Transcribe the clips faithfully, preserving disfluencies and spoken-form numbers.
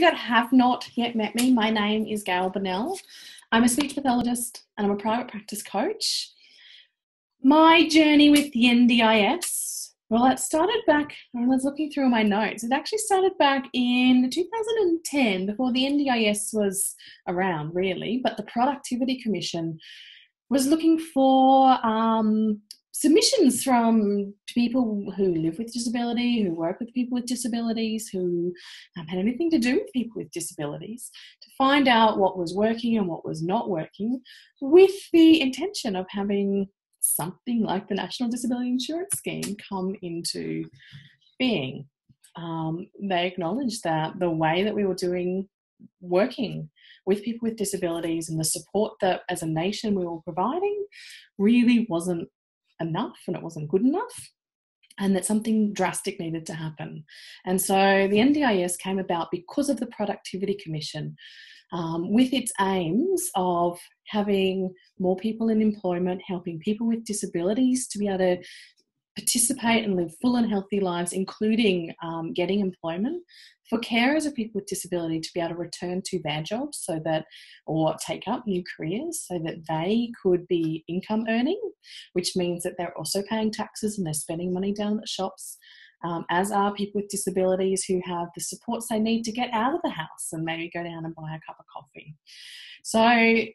you that have not yet met me, my name is Gail Bennell. I'm a speech pathologist and I'm a private practice coach. My journey with the N D I S, well, it started back, I was looking through my notes, it actually started back in two thousand ten, before the N D I S was around, really, but the Productivity Commission was looking for um, submissions from people who live with disability, who work with people with disabilities, who um, had anything to do with people with disabilities, to find out what was working and what was not working, with the intention of having something like the National Disability Insurance Scheme come into being. Um, they acknowledged that the way that we were doing working with people with disabilities and the support that as a nation we were providing really wasn't enough, and it wasn't good enough, and that something drastic needed to happen. And so the N D I S came about because of the Productivity Commission, um, with its aims of having more people in employment, helping people with disabilities to be able to participate and live full and healthy lives, including um, getting employment, for carers of people with disability to be able to return to their jobs so that, or take up new careers so that they could be income earning, which means that they're also paying taxes and they're spending money down at shops, um, as are people with disabilities who have the supports they need to get out of the house and maybe go down and buy a cup of coffee. So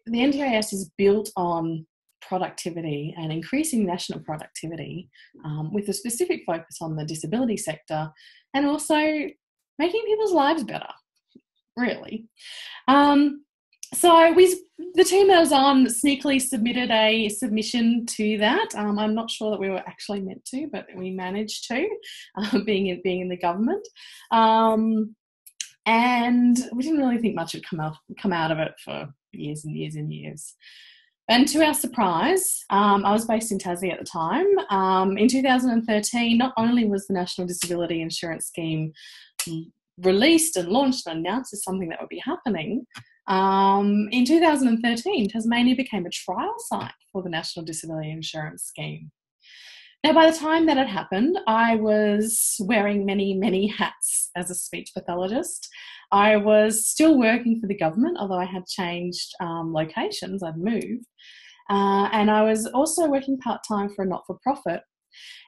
the N D I S is built on productivity and increasing national productivity, um, with a specific focus on the disability sector and also making people's lives better, really. Um, so we, the team that was on sneakily submitted a submission to that. Um, I'm not sure that we were actually meant to, but we managed to, uh, being, in, being in the government. Um, and we didn't really think much would come out, come out of it for years and years and years. And to our surprise, um, I was based in Tassie at the time. Um, in two thousand thirteen, not only was the National Disability Insurance Scheme released and launched and announced as something that would be happening, um, in two thousand thirteen, Tasmania became a trial site for the National Disability Insurance Scheme. Now, by the time that it happened, I was wearing many, many hats as a speech pathologist. I was still working for the government, although I had changed um, locations, I'd moved. Uh, and I was also working part-time for a not-for-profit.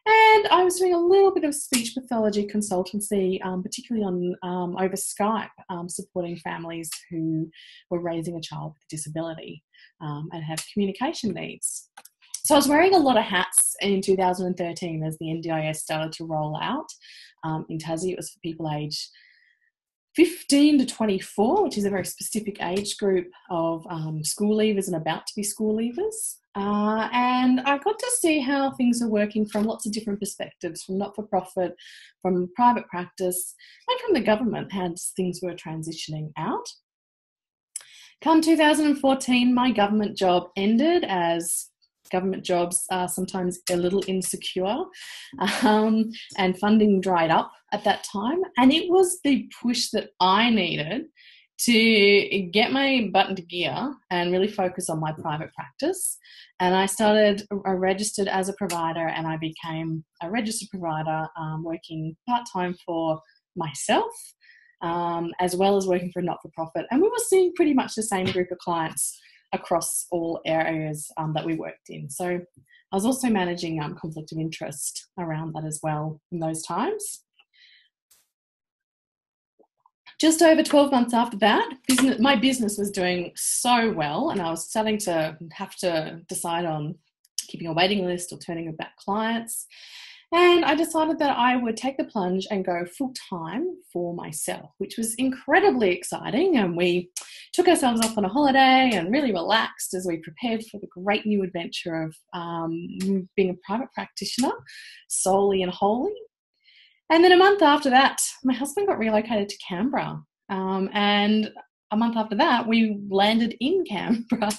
And I was doing a little bit of speech pathology consultancy, um, particularly on um, over Skype, um, supporting families who were raising a child with a disability um, and have communication needs. So I was wearing a lot of hats in two thousand thirteen as the N D I S started to roll out. Um, in Tassie, it was for people aged fifteen to twenty-four, which is a very specific age group of um, school leavers and about to be school leavers. Uh, and I got to see how things are working from lots of different perspectives, from not-for-profit, from private practice, and from the government, how things were transitioning out. Come two thousand fourteen, my government job ended, as government jobs are sometimes a little insecure, um, and funding dried up at that time. And it was the push that I needed to get my butt into gear and really focus on my private practice. And I started, I registered as a provider, and I became a registered provider, um, working part-time for myself, um, as well as working for a not-for-profit. And we were seeing pretty much the same group of clients across all areas um, that we worked in. So I was also managing um, conflict of interest around that as well in those times. Just over twelve months after that, business, my business was doing so well, and I was starting to have to decide on keeping a waiting list or turning back clients. And I decided that I would take the plunge and go full-time for myself, which was incredibly exciting. And we took ourselves off on a holiday and really relaxed as we prepared for the great new adventure of um, being a private practitioner, solely and wholly. And then a month after that, my husband got relocated to Canberra. Um, and a month after that, we landed in Canberra.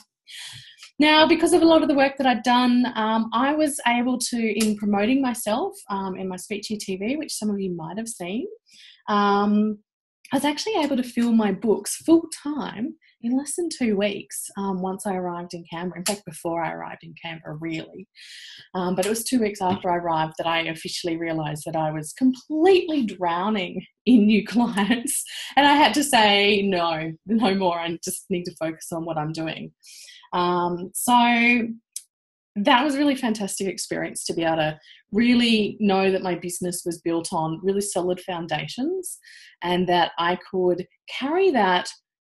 Now, because of a lot of the work that I'd done, um, I was able to, in promoting myself um, in my Speechy T V, which some of you might have seen, um, I was actually able to fill my books full-time in less than two weeks um, once I arrived in Canberra. In fact, before I arrived in Canberra, really. Um, but it was two weeks after I arrived that I officially realised that I was completely drowning in new clients, and I had to say, no, no more. I just need to focus on what I'm doing. Um, so... That was a really fantastic experience to be able to really know that my business was built on really solid foundations, and that I could carry that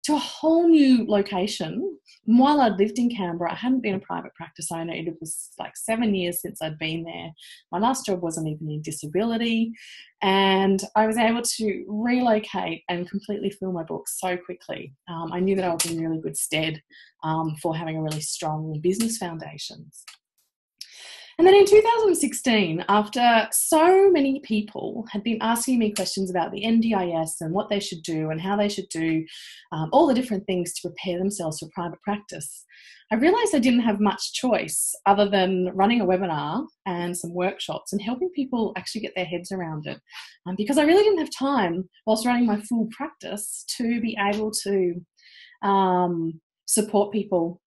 to a whole new location. While I'd lived in Canberra, I hadn't been a private practice owner. It was like seven years since I'd been there. My last job wasn't even in disability, and I was able to relocate and completely fill my books so quickly. Um, I knew that I was in really good stead um, for having a really strong business foundations. And then in two thousand sixteen, after so many people had been asking me questions about the N D I S and what they should do and how they should do um, all the different things to prepare themselves for private practice, I realised I didn't have much choice other than running a webinar and some workshops and helping people actually get their heads around it, um, because I really didn't have time whilst running my full practice to be able to um, support people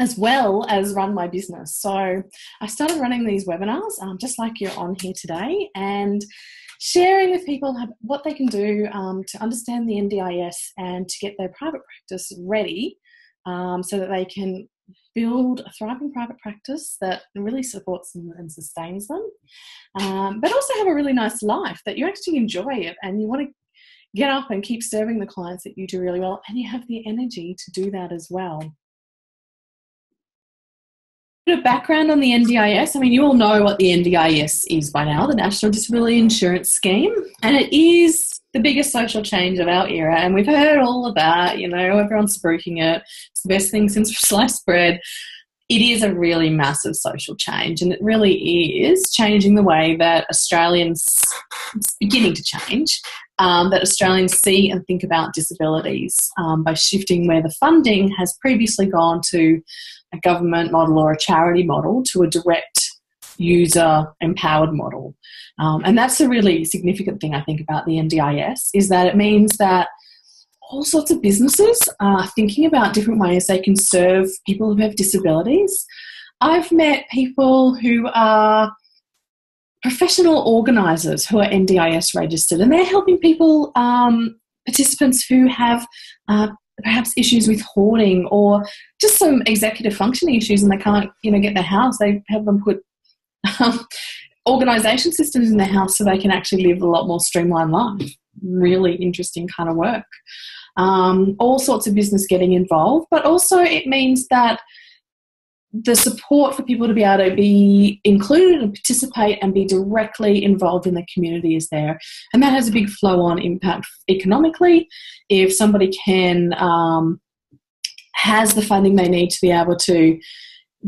as well as run my business. So I started running these webinars, um, just like you're on here today, and sharing with people what they can do um, to understand the N D I S and to get their private practice ready um, so that they can build a thriving private practice that really supports them and sustains them, um, but also have a really nice life that you actually enjoy it and you want to get up and keep serving the clients that you do really well, and you have the energy to do that as well. Of background on the N D I S. I mean, you all know what the N D I S is by now, the National Disability Insurance Scheme, and it is the biggest social change of our era, and we've heard all about, you know, everyone's spruiking it, it's the best thing since sliced bread. It is a really massive social change, and it really is changing the way that Australians, it's beginning to change, um, that Australians see and think about disabilities um, by shifting where the funding has previously gone to a government model or a charity model to a direct user empowered model. Um, and that's a really significant thing I think about the N D I S, is that it means that all sorts of businesses are thinking about different ways they can serve people who have disabilities. I've met people who are professional organisers who are N D I S registered, and they're helping people, um, participants who have uh, perhaps issues with hoarding or just some executive functioning issues, and they can't, you know, get their house. They help them put um, organisation systems in their house so they can actually live a lot more streamlined life. Really interesting kind of work. Um, all sorts of business getting involved, but also it means that the support for people to be able to be included and participate and be directly involved in the community is there, and that has a big flow-on impact economically. If somebody can um, has the funding they need to be able to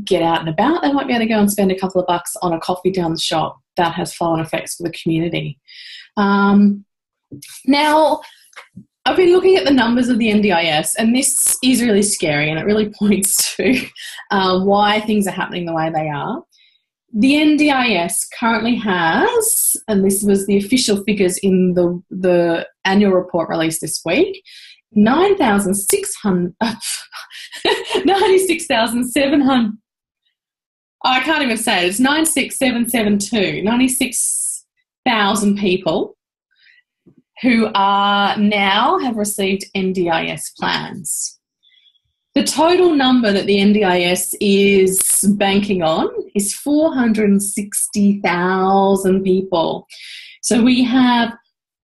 get out and about, they might be able to go and spend a couple of bucks on a coffee down the shop. That has flow-on effects for the community. Um, now, I've been looking at the numbers of the N D I S, and this is really scary, and it really points to uh, why things are happening the way they are. The N D I S currently has, and this was the official figures in the, the annual report released this week, ninety-six thousand seven hundred, I can't even say it, it's ninety-six thousand seven hundred seventy-two, ninety-six thousand people who are now have received N D I S plans. The total number that the N D I S is banking on is four hundred sixty thousand people. So we have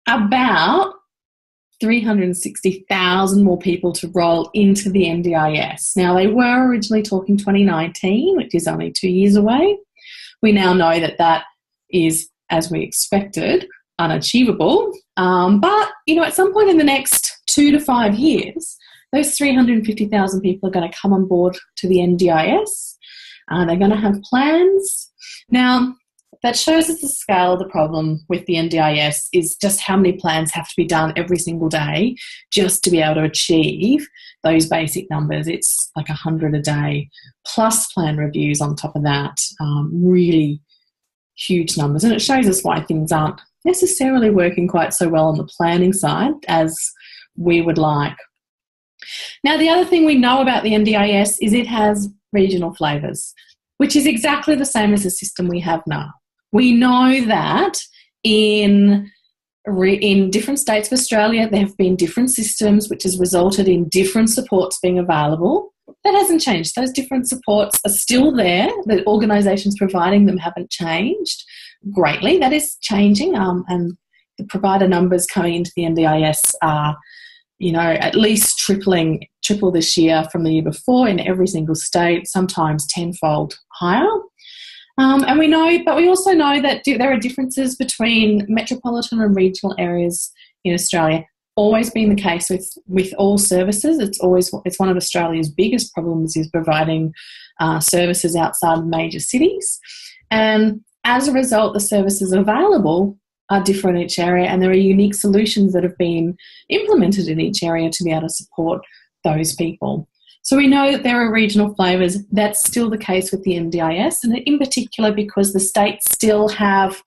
about three hundred sixty thousand more people to roll into the N D I S. Now, they were originally talking twenty nineteen, which is only two years away. We now know that that is, as we expected, unachievable, um, but you know, at some point in the next two to five years, those three hundred fifty thousand people are going to come on board to the N D I S, and uh, they're going to have plans. Now, that shows us the scale of the problem with the N D I S is just how many plans have to be done every single day just to be able to achieve those basic numbers. It's like a hundred a day plus plan reviews on top of that, um, really huge numbers, and it shows us why things aren't necessarily working quite so well on the planning side as we would like. Now, the other thing we know about the N D I S is it has regional flavours, which is exactly the same as the system we have now. We know that in, in different states of Australia there have been different systems which has resulted in different supports being available. That hasn't changed. Those different supports are still there. The organisations providing them haven't changed greatly. That is changing, um, and the provider numbers coming into the N D I S are, you know, at least tripling, triple this year from the year before in every single state, sometimes tenfold higher. Um, and we know, but we also know that there are differences between metropolitan and regional areas in Australia. Always been the case with, with all services. It's always, it's one of Australia's biggest problems is providing uh, services outside major cities. And as a result, the services available are different in each area, and there are unique solutions that have been implemented in each area to be able to support those people. So we know that there are regional flavours. That's still the case with the N D I S, and in particular because the states still have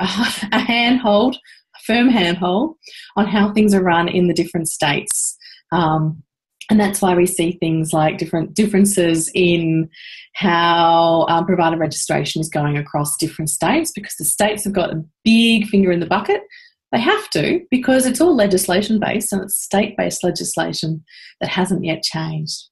a, a handhold, a firm handhold on how things are run in the different states. Um, and that's why we see things like different differences in how um, provider registration is going across different states, because the states have got a big finger in the bucket. They have to, because it's all legislation based, and it's state-based legislation that hasn't yet changed.